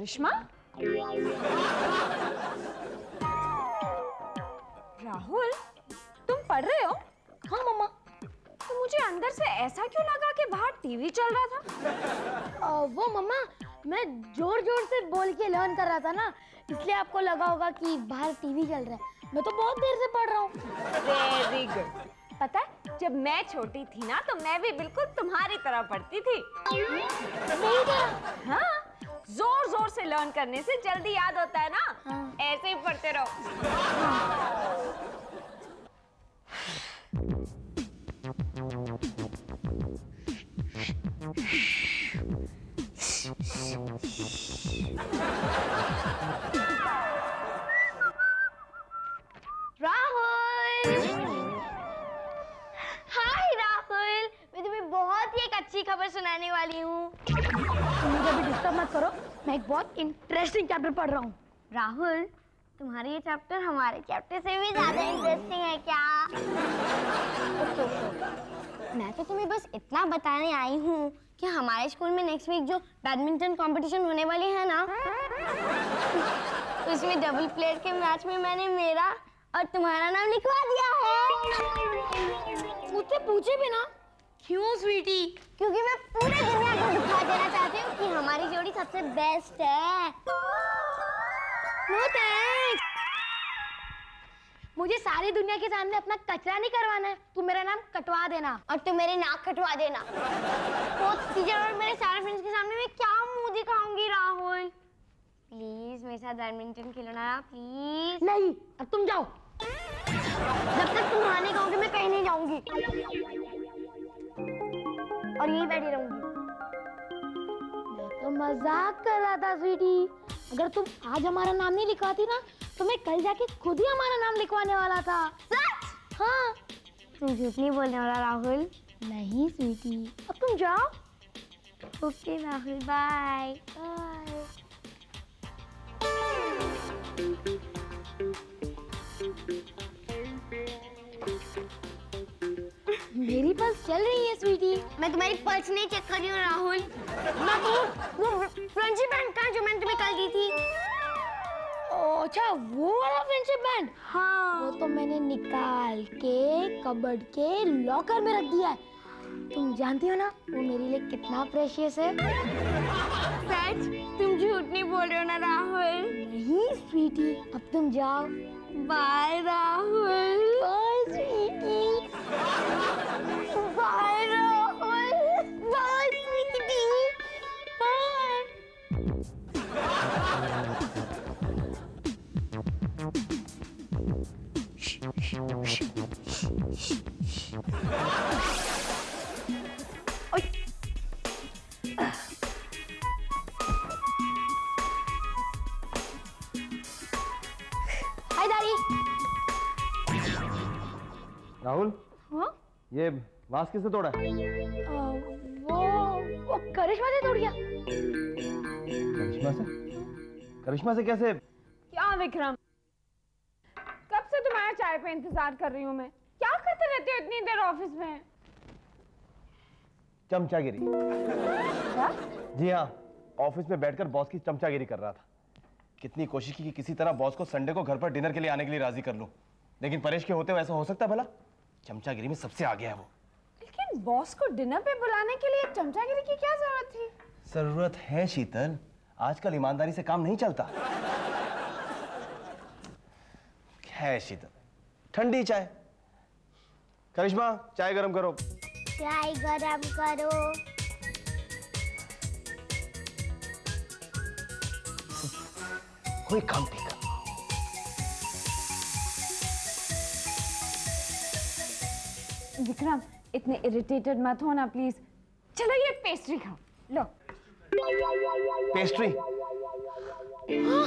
करिश्मा, राहुल तुम पढ़ रहे हो? हाँ मम्मा। तो मुझे अंदर से ऐसा क्यों लगा कि बाहर टीवी चल रहा था? वो मम्मा मैं जोर जोर से बोल के लर्न कर रहा था ना, इसलिए आपको लगा होगा कि बाहर टीवी चल रहा है। मैं तो बहुत देर से पढ़ रहा हूँ। Very good. पता है जब मैं छोटी थी ना तो मैं भी बिल्कुल तुम्हारी तरह पढ़ती थी। हाँ, जोर जोर से लर्न करने से जल्दी याद होता है ना। हाँ। ऐसे ही पढ़ते रहो। राहुल, हाय राहुल, मैं तुम्हें बहुत ही एक अच्छी खबर सुनाने वाली हूँ। मुझे भी डिस्टर्ब मत करो, मैं एक बहुत इंटरेस्टिंग चैप्टर पढ़ रहा हूँ। राहुल तुम्हारे ये चैप्टर हमारे चैप्टर से भी ज्यादा इंटरेस्टिंग है क्या? मैं तो तुम्हें बस इतना बताने आई हूँ कि हमारे स्कूल में नेक्स्ट वीक जो बैडमिंटन कंपटीशन होने वाली है ना, उसमें डबल प्लेयर के मैच में मैंने मेरा और तुम्हारा नाम लिखवा दिया है। मुझसे पूछे भी ना। क्यों स्वीटी? क्योंकि मैं पूरे दुनिया को दिखा देना चाहती हूँ कि हमारी जोड़ी सबसे बेस्ट है। No thanks. मुझे सारी दुनिया के सामने अपना कचरा नहीं करवाना है। तुम मेरा नाम कटवा देना और तुम मेरे नाक कटवा देना। तो टीचर और मेरे सारे फ्रेंड्स के सामने मैं क्या मुंह दिखाऊंगी? राहुल प्लीज मेरे साथ बैडमिंटन खेलो ना प्लीज। नहीं, अब तुम जाओ। जब तक तुम आने कहोगे मैं कहीं नहीं जाऊंगी और यही बैठी रहूंगी। मैं तो मजाक कर रहा था स्वीटी। अगर तुम आज हमारा नाम नहीं लिखवाती ना तो मैं कल जाके खुद ही हमारा नाम लिखवाने वाला था। सच? हाँ। तुम झूठ नहीं बोलने वाला राहुल? नहीं स्वीटी। अब तुम जाओ। Okay Rahul, bye bye. मेरी पल्स चल रही है स्वीटी। मैं तुम्हारी पल्स नहीं चेक कर रही हूँ राहुल। मैं वो फ्रेंडशिप बैंड कहाँ जो मैंने तुम्हें कल दी थी? ओह अच्छा, वो वाला फ्रेंडशिप बैंड। हाँ, वो तो मैंने निकाल के कबर्ड के लॉकर में रख दिया है। तुम जानती हो ना वो मेरे लिए कितना प्रेशियस है। सच? तुम झूठ नहीं बोल रहे हो ना राहुल? नहीं स्वीटी, अब तुम जाओ। Bye Rahul. Bye sweetie. Bye Rahul. Bye sweetie. Bye. Rahul हाँ? ये वास किसने तोड़ा? वो करिश्मा से तोड़ गया। करिश्मा से? करिश्मा से कैसे? क्या विक्रम, कब से तुम्हारा चाय पे इंतजार कर रही हूँ मैं। क्या करते रहते हो इतनी देर ऑफिस में? चमचागिरी। क्या? जी हाँ, ऑफिस में बैठकर बॉस की चमचागिरी कर रहा था। कितनी कोशिश की कि किसी तरह बॉस को संडे को घर पर डिनर के लिए आने के लिए राजी कर लूं, लेकिन परेश के होते हुए ऐसा हो सकता है भला? चमचागिरी में सबसे आगे है वो। लेकिन बॉस को डिनर पे बुलाने के लिए चमचागिरी की क्या जरूरत थी? जरूरत है शीतल, आजकल ईमानदारी से काम नहीं चलता है। शीतल ठंडी चाय। करिश्मा चाय गरम करो। चाय गरम करो। कोई काम नहीं। विक्रम इतने इरिटेटेड मत हो ना प्लीज। चलो ये पेस्ट्री खाओ। लो पेस्ट्री। हाँ?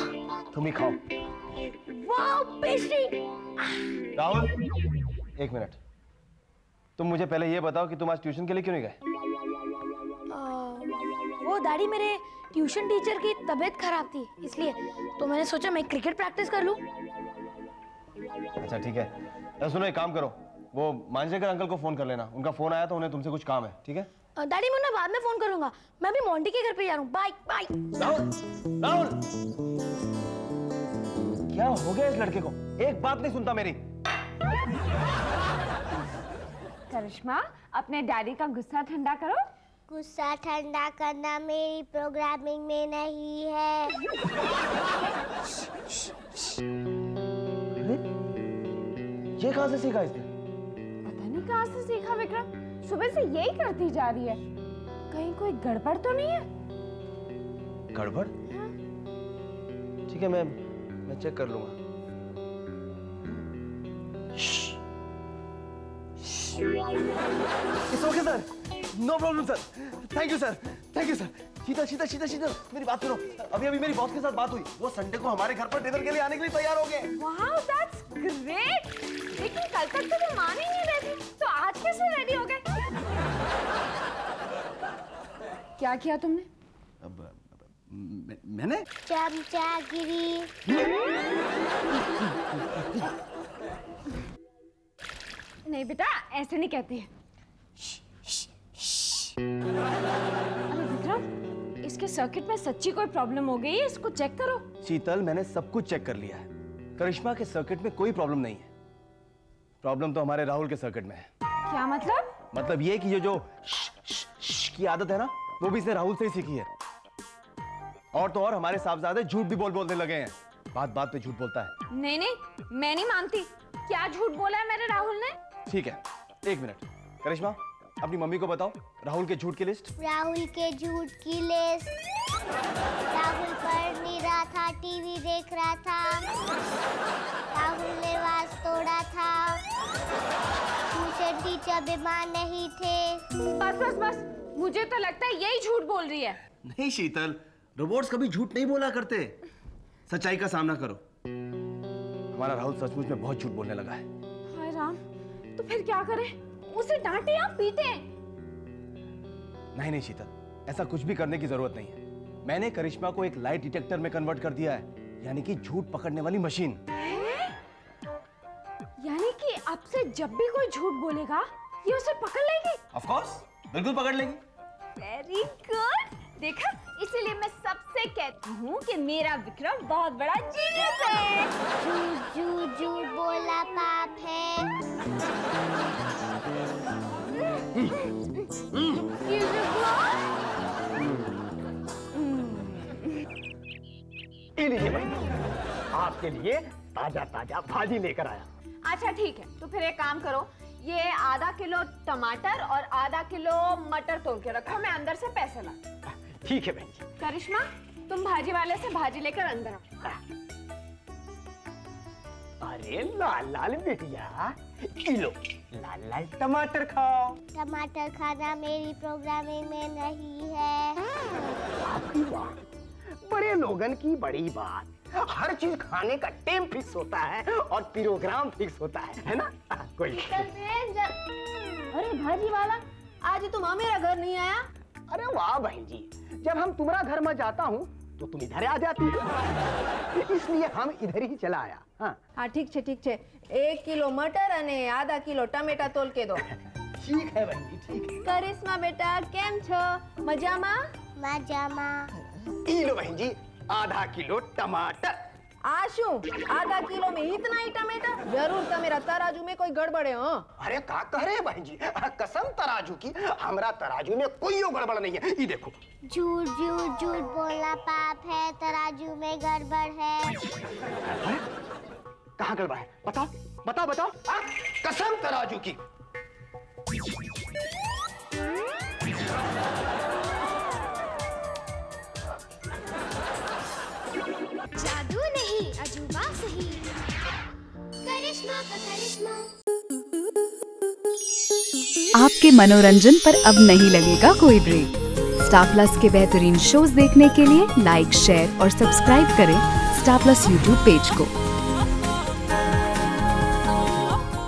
तुम ही खाओ। वाव पेस्ट्री। राहुल एक मिनट, तुम मुझे पहले ये बताओ कि तुम आज ट्यूशन के लिए क्यों नहीं गए? वो दादी मेरे ट्यूशन टीचर की तबीयत खराब थी इसलिए, तो मैंने सोचा मैं क्रिकेट प्रैक्टिस कर लूं। अच्छा ठीक है, तो सुनो एक काम करो, वो मांझे के अंकल को फोन कर लेना, उनका फोन आया तो उन्हें तुमसे कुछ काम है। ठीक है डैडी मैं बाद में फोन करूंगा, मैं भी मोंटी के घर पे जा रहा हूँ। Bye bye. राहुल, राहुल क्या हो गया इस लड़के को, एक बात नहीं सुनता मेरी। करिश्मा अपने डैडी का गुस्सा ठंडा करो। गुस्सा ठंडा करना मेरी प्रोग्रामिंग में नहीं है। ये कहाँ से सीखा इसने? पता नहीं कहाँ से सीखा विक्रम, सुबह से यही करती जा रही है। कहीं कोई गड़बड़ तो नहीं है? गड़बड़? हाँ। ठीक है मैम, मैं चेक कर लूंगा। It's okay sir, no problem sir, thank you sir, thank you sir. Sheetal Sheetal Sheetal Sheetal मेरी बात सुनो, अभी अभी मेरी बॉस के साथ बात हुई, वो संडे को हमारे घर पर डिनर के लिए आने के लिए तैयार हो गए। वाओ दैट्स ग्रेट, लेकिन कल तक तो तुम मान ही नहीं रहे थे, तो आज कैसे रेडी हो गए? क्या किया तुमने? मैंने चमचागिरी। नहीं बेटा ऐसे नहीं कहते हैं। अरे विक्रम, इसके सर्किट में सच्ची कोई प्रॉब्लम हो गई है, इसको चेक करो। शीतल मैंने सब कुछ चेक कर लिया है, करिश्मा के सर्किट में कोई प्रॉब्लम नहीं है, प्रॉब्लम तो हमारे राहुल के सर्किट में है। क्या मतलब? मतलब ये कि ये जो श, श, श की आदत है ना, वो भी इसने राहुल से ही सीखी है। और तो और हमारे साहबजादे झूठ भी बोलने लगे हैं, बात बात पे झूठ बोलता है। नहीं नहीं मैं नहीं मानती, क्या झूठ बोला है मेरे राहुल ने? ठीक है एक मिनट, करिश्मा अपनी मम्मी को बताओ राहुल के झूठ की लिस्ट। राहुल के झूठ की लिस्ट, राहुल पढ़ नहीं रहा था, टीवी देख रहा था, राहुल ने वास तोड़ा था, ट्यूशन टीचर बीमार नहीं थे। बस बस बस, मुझे तो लगता है यही झूठ बोल रही है। नहीं शीतल, रोबोट्स कभी झूठ नहीं बोला करते, सच्चाई का सामना करो। हमारा राहुल सचमुच में बहुत झूठ बोलने लगा है। हाय राम, तो फिर क्या करें? उसे डांटे या पीटे? नहीं नहीं शीतल, ऐसा कुछ भी करने की जरूरत नहीं है। मैंने करिश्मा को एक लाइट डिटेक्टर में कन्वर्ट कर दिया है, यानी कि झूठ पकड़ने वाली मशीन। यानी कि अब से जब भी कोई झूठ बोलेगा ये उसे पकड़ लेगी। ऑफ कोर्स, बिल्कुल पकड़ लेगी। वेरी गुड, देखा, इसीलिए मैं सबसे कहती हूँ कि मेरा विक्रम बहुत बड़ा जीनियस है। झूठ झूठ झूठ बोला पाप है। लीजिए भाई, आपके लिए ताजा ताजा भाजी लेकर आया। अच्छा ठीक है, तो फिर एक काम करो, ये आधा किलो टमाटर और आधा किलो मटर तोड़ के रखो, मैं अंदर से पैसे ला। ठीक है बहन जी। करिश्मा तुम भाजी वाले से भाजी लेकर अंदर आओ। अरे लाल लाल बिटिया, लो लाल लाल टमाटर खाओ। टमाटर खाना मेरी प्रोग्रामिंग में नहीं है। आपकी बात, बड़े लोगन की बड़ी बात, हर चीज खाने का टाइम फिक्स होता है और प्रोग्राम फिक्स होता है ना। कोई अरे भाजी वाला, आज तुम मेरा घर नहीं आया? अरे वाह बहन जी, जब हम तुम्हारा घर में जाता हूँ तो तुम इधर आ जाती हो, इसलिए हम इधर ही चला आया। हाँ हाँ ठीक है ठीक है, 1 किलो मटर अने आधा किलो टमेटा तोल के दो। ठीक है बहन जी ठीक है। करिश्मा बेटा केम छो? मजामा मजामा। लो बहन जी आधा किलो टमाटर। आशु आधा किलो में इतना ही टमाटर? जरूर तमेरा तराजू में कोई गड़बड़े हो। अरे का कह रहे भाई जी, कसम तराजू की, हमारा तराजू में कोई गड़बड़ नहीं है। ये देखो, झूठ झूठ झूठ बोला पाप है, तराजू में गड़बड़ है। कहाँ गड़बड़ है? बताओ बताओ बताओ। कसम तराजू की। जादू नहीं अजूबा सही, करिश्मा का करिश्मा। आपके मनोरंजन पर अब नहीं लगेगा कोई ब्रेक। स्टार प्लस के बेहतरीन शोज देखने के लिए लाइक शेयर और सब्सक्राइब करें स्टार प्लस यूट्यूब पेज को।